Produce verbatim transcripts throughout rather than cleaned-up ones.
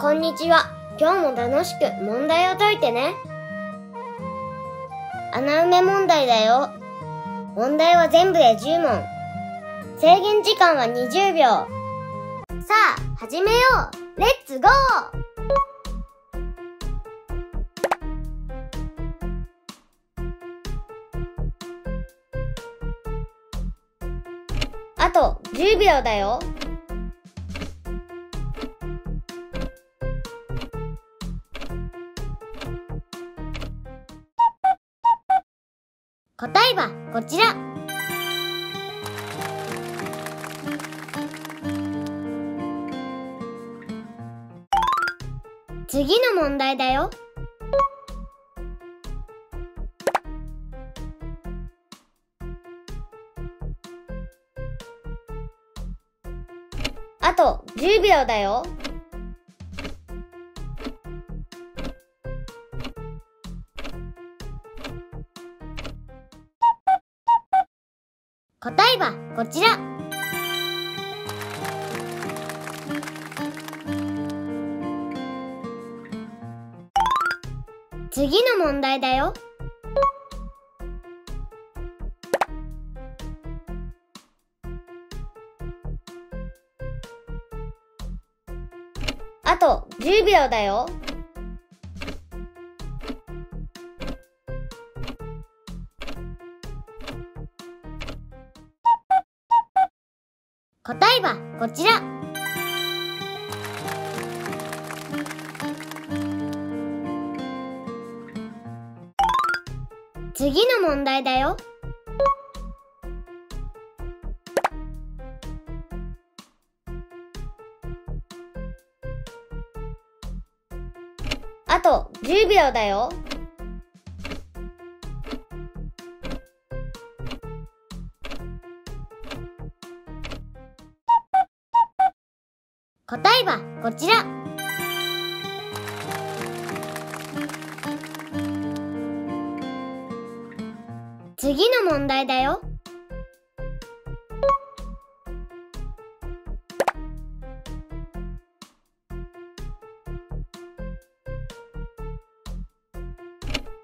こんにちは。今日も楽しく問題を解いてね。穴埋め問題だよ。問題は全部でじゅう問。制限時間はにじゅうびょう。さあ、始めよう。レッツゴー！あとじゅうびょうだよ。答えはこちら。次の問題だよ。あとじゅうびょうだよ。答えはこちら。次の問題だよ。あとじゅうびょうだよ。答えはこちら。次の問題だよ。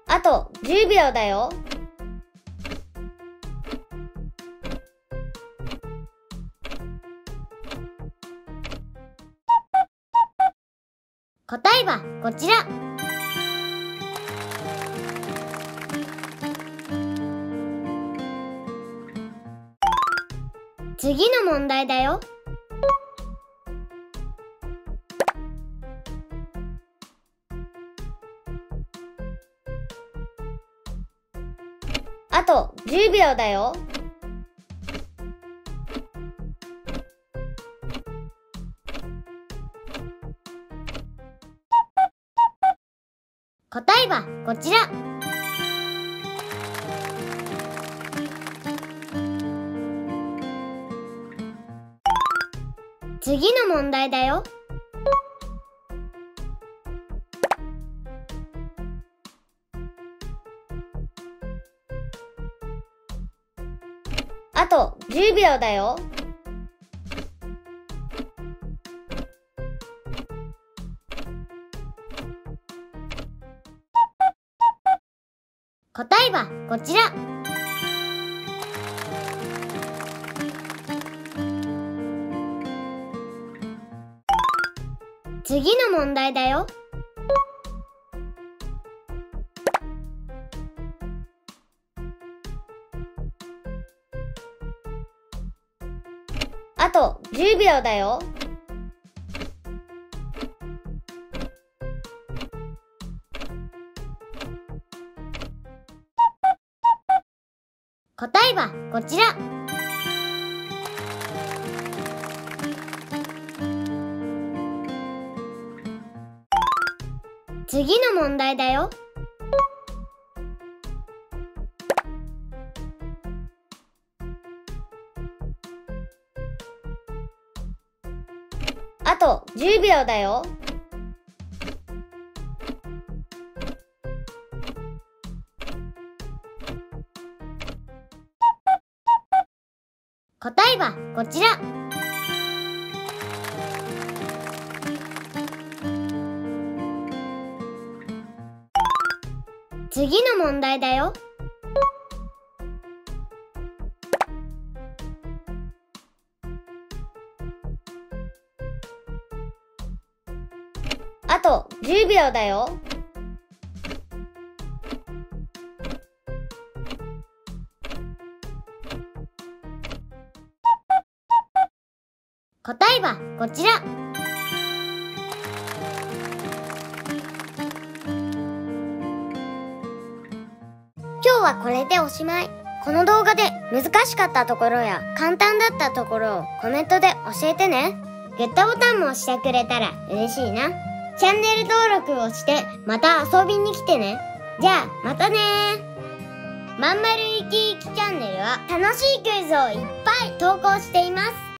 あとじゅうびょうだよ。答えはこちら。次の問題だよ。あとじゅうびょうだよ。答えはこちら。次の問題だよ。あとじゅうびょうだよ。答えはこちら。次の問題だよ。あとじゅうびょうだよ。答えはこちら。次の問題だよ。あとじゅうびょうだよ。答えはこちら。次の問題だよ。あとじゅうびょうだよ。答えはこちら。次の問題だよ。あとじゅうびょうだよ。答えはこちら。今日はこれでおしまい。この動画で難しかったところや簡単だったところをコメントで教えてね。グッドボタンも押してくれたら嬉しいな。チャンネル登録をしてまた遊びに来てね。じゃあまたねー。まんまるいきいきチャンネルは楽しいクイズをいっぱい投稿しています。